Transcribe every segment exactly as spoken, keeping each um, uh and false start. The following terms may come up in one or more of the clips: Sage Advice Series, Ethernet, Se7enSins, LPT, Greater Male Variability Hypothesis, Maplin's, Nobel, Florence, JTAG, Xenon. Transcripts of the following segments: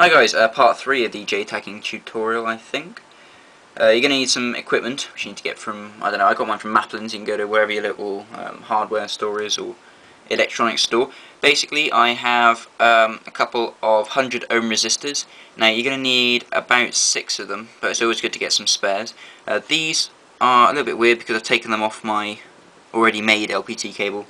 Hi guys, uh, part three of the J tagging tutorial, I think. Uh, you're going to need some equipment, which you need to get from, I don't know, I got mine from Maplin's. You can go to wherever your little um, hardware store is, or electronics store. Basically, I have um, a couple of hundred ohm resistors. Now, you're going to need about six of them, but it's always good to get some spares. Uh, these are a little bit weird because I've taken them off my already made L P T cable,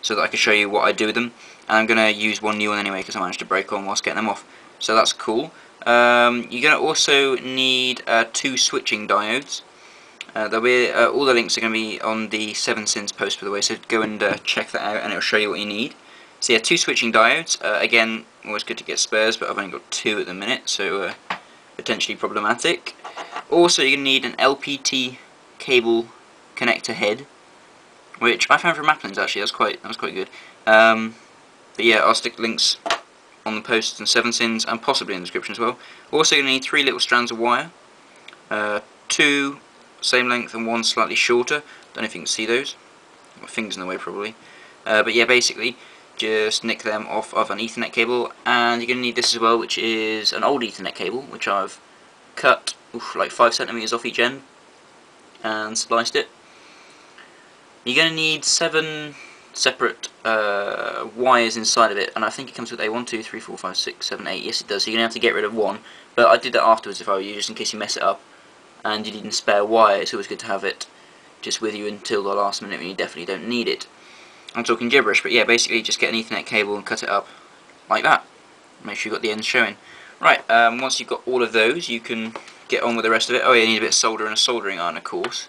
so that I can show you what I do with them. And I'm going to use one new one anyway, because I managed to break on whilst getting them off. So that's cool. Um, you're going to also need uh, two switching diodes. Uh, there'll be, uh, all the links are going to be on the Se seven sins post, by the way, so go and uh, check that out and it'll show you what you need. So yeah, two switching diodes. Uh, again, always good to get spares, but I've only got two at the minute, so uh, potentially problematic. Also, you're going to need an L P T cable connector head, which I found from Maplin's, actually. That's quite, that was quite good. Um, but yeah, I'll stick links on the posts and Se seven sins, and possibly in the description as well. Also, you're going to need three little strands of wire, uh, two same length and one slightly shorter. Don't know if you can see those. My finger's in the way probably. Uh, but yeah, basically, just nick them off of an Ethernet cable, and you're going to need this as well, which is an old Ethernet cable, which I've cut oof, like five centimeters off each end and sliced it. You're going to need seven separate uh, wires inside of it, and I think it comes with a one, two, three, four, five, six, seven, eight, yes it does, so you're going to have to get rid of one, but I did that afterwards if I were you, just in case you mess it up, and you need a spare wire. It's always good to have it just with you until the last minute when you definitely don't need it. I'm talking gibberish, but yeah, basically just get an Ethernet cable and cut it up like that. Make sure you've got the ends showing. Right, um, once you've got all of those, you can get on with the rest of it. Oh yeah, you need a bit of solder and a soldering iron, of course.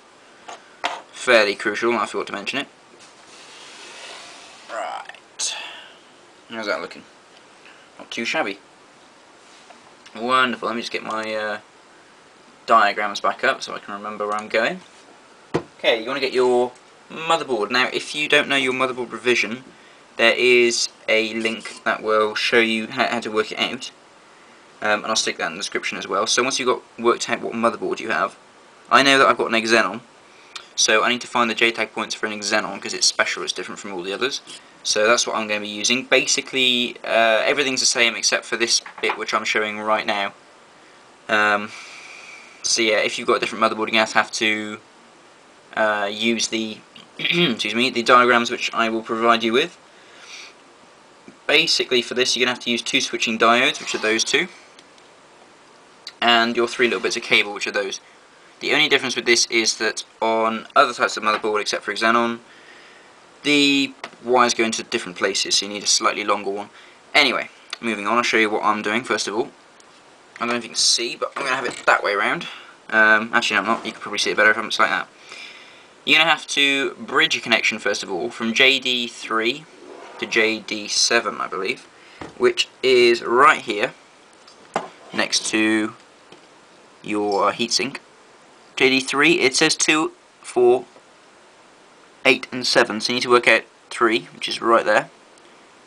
Fairly crucial, I forgot to mention it. How's that looking? Not too shabby. Wonderful. Let me just get my uh, diagrams back up so I can remember where I'm going. Okay, you want to get your motherboard. Now, if you don't know your motherboard revision, there is a link that will show you how, how to work it out. Um, and I'll stick that in the description as well. So once you've got worked out what motherboard you have, I know that I've got an Xenon. So I need to find the J tag points for an Xenon because it's special, it's different from all the others. So that's what I'm going to be using. Basically, uh, everything's the same except for this bit which I'm showing right now. Um, so yeah, if you've got a different motherboard, you're going to have to uh, use the excuse me, the diagrams which I will provide you with. Basically, for this, you're going to have to use two switching diodes, which are those two, and your three little bits of cable, which are those. The only difference with this is that on other types of motherboard, except for Xenon, the wires go into different places, so you need a slightly longer one. Anyway, moving on, I'll show you what I'm doing first of all. I don't know if you can see, but I'm going to have it that way around. Um, actually, no, I'm not. You can probably see it better if I'm just like that. You're going to have to bridge your connection first of all from J D three to J D seven, I believe, which is right here next to your heatsink. J D three, it says two, four, eight and seven, so you need to work out three, which is right there,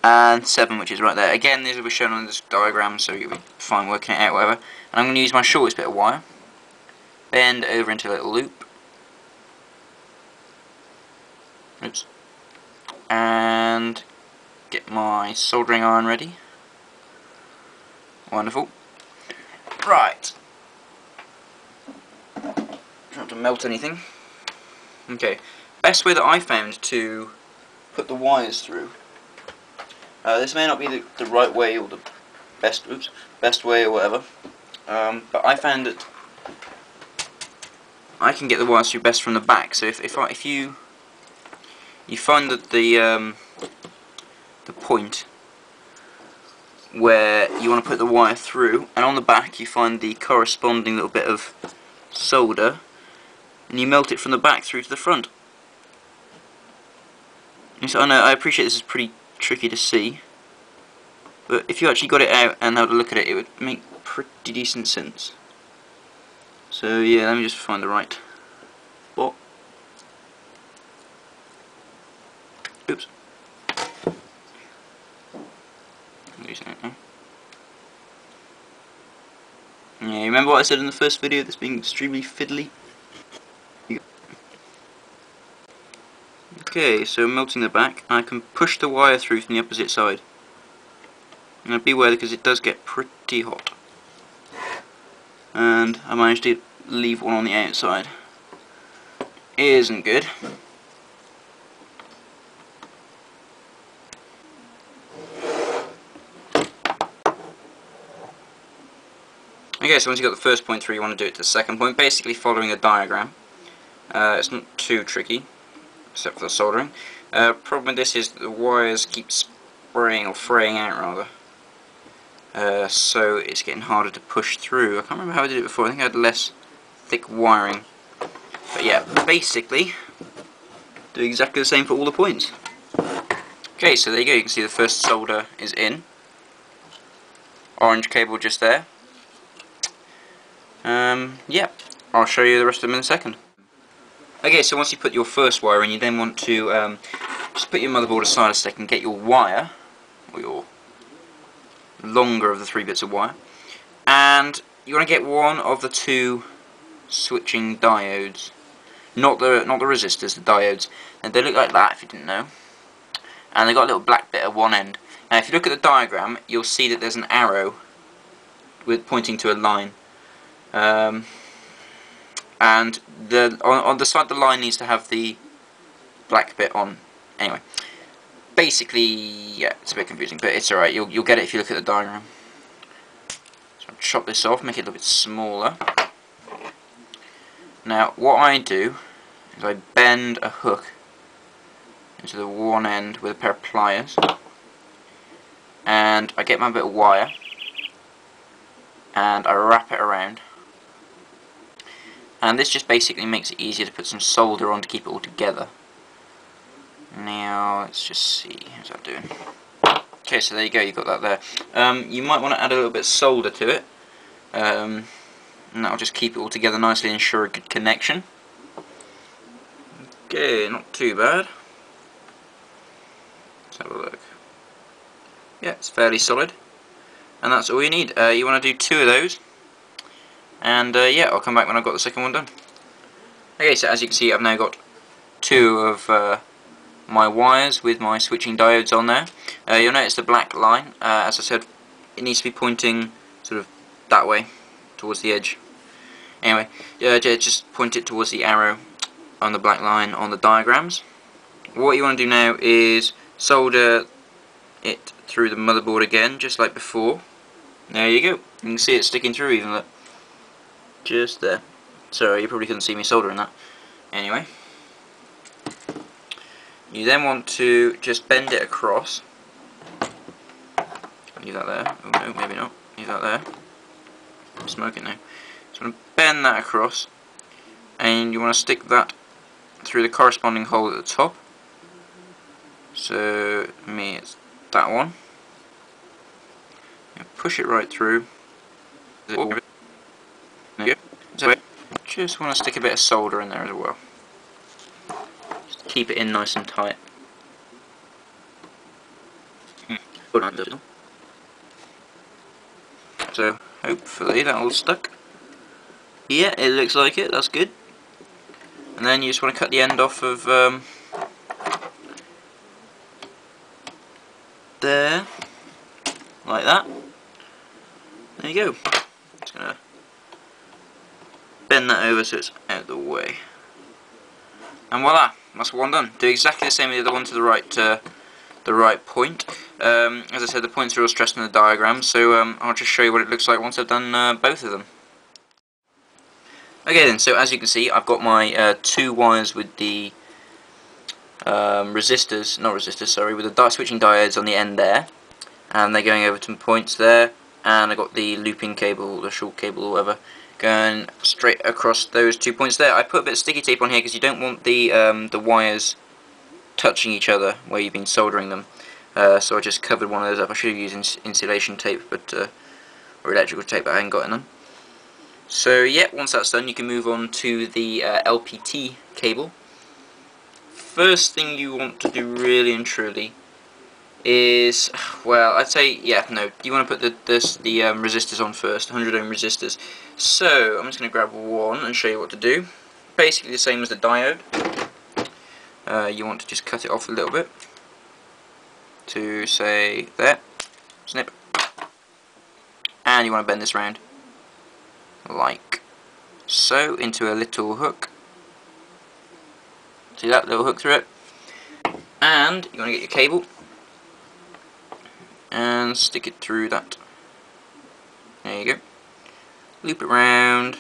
and seven, which is right there. Again, these will be shown on this diagram, so you'll be fine working it out, whatever. And I'm going to use my shortest bit of wire, bend over into a little loop, oops, and get my soldering iron ready. Wonderful. Right. Not to melt anything. Okay, best way that I found to put the wires through. Uh, this may not be the, the right way or the best, oops, best way or whatever. Um, but I found that I can get the wires through best from the back. So if if, I, if you you find that the um, the point where you want to put the wire through, and on the back you find the corresponding little bit of solder, and you melt it from the back through to the front. And so I know, I appreciate this is pretty tricky to see, but if you actually got it out and had a look at it, it would make pretty decent sense. So yeah, let me just find the right spot. Oops. I'm losing it now. Yeah, you remember what I said in the first video, this being extremely fiddly? Okay, so melting the back, I can push the wire through from the opposite side. Now beware because it does get pretty hot. and I managed to leave one on the outside. It isn't good. Okay, so once you've got the first point through, you want to do it to the second point, basically following a diagram. Uh, it's not too tricky, except for the soldering. Uh, problem with this is that the wires keep spraying, or fraying out rather. Uh, so it's getting harder to push through. I can't remember how I did it before. I think I had less thick wiring. But yeah, basically, do exactly the same for all the points. Okay, so there you go. You can see the first solder is in. Orange cable just there. Um, yeah, I'll show you the rest of them in a second. Okay, so once you put your first wire in, you then want to um, just put your motherboard aside a second, get your wire, or your longer of the three bits of wire, and you want to get one of the two switching diodes, not the not the resistors, the diodes, and they look like that if you didn't know, and they got a little black bit at one end. Now if you look at the diagram, you'll see that there's an arrow with pointing to a line, um, and the on, on the side the line needs to have the black bit on. Anyway, basically, yeah, it's a bit confusing, but it's alright, you'll, you'll get it if you look at the diagram. So I'll chop this off, make it a little bit smaller. Now, what I do is I bend a hook into the one end with a pair of pliers, and I get my bit of wire, and I wrap it around. And this just basically makes it easier to put some solder on to keep it all together. Now, let's just see, how's that doing? Okay, so there you go, you've got that there. Um, you might want to add a little bit of solder to it, um, and that'll just keep it all together nicely and ensure a good connection. Okay, not too bad. Let's have a look. Yeah, it's fairly solid, and that's all you need. Uh, you want to do two of those, and uh, yeah, I'll come back when I've got the second one done. Okay, so as you can see, I've now got two of... Uh, my wires with my switching diodes on there. Uh, you'll notice the black line, uh, as I said, it needs to be pointing sort of that way, towards the edge. Anyway, uh, just point it towards the arrow on the black line on the diagrams. What you want to do now is solder it through the motherboard again, just like before. There you go. You can see it sticking through even, look. Just there. Sorry, you probably couldn't see me soldering that. Anyway. You then want to just bend it across. Leave that there. Oh no, maybe not. Leave that there. I'm smoking now. So I'm going to bend that across, and you want to stick that through the corresponding hole at the top. So for me, it's that one. And push it right through. There you go. So just want to stick a bit of solder in there as well. Keep it in nice and tight. So hopefully that all stuck. Yeah, it looks like it. That's good. And then you just want to cut the end off of um, there, like that. There you go. Just gonna bend that over so it's out of the way. And voila, that's one done. Do exactly the same with the other one to the right, uh, the right point. Um, as I said, the points are all stressed in the diagram, so um, I'll just show you what it looks like once I've done uh, both of them. Okay then, so as you can see, I've got my uh, two wires with the um, resistors, not resistors, sorry, with the di switching diodes on the end there, and they're going over to points there, and I've got the looping cable, the short cable, or whatever, going straight across those two points there. I put a bit of sticky tape on here because you don't want the um, the wires touching each other where you've been soldering them. Uh, so I just covered one of those up. I should have used ins insulation tape, but uh, or electrical tape, but I hadn't gotten them. So yeah, once that's done, you can move on to the uh, L P T cable. First thing you want to do, really and truly, is, well, I'd say, yeah, no, you want to put the this, the um, resistors on first, one hundred ohm resistors. So I'm just going to grab one and show you what to do. Basically the same as the diode. Uh, you want to just cut it off a little bit to, say, there, snip, and you want to bend this round like so, into a little hook. See that little hook through it? And you want to get your cable and stick it through that. There you go. Loop it round.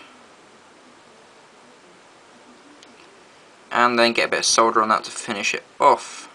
And then get a bit of solder on that to finish it off.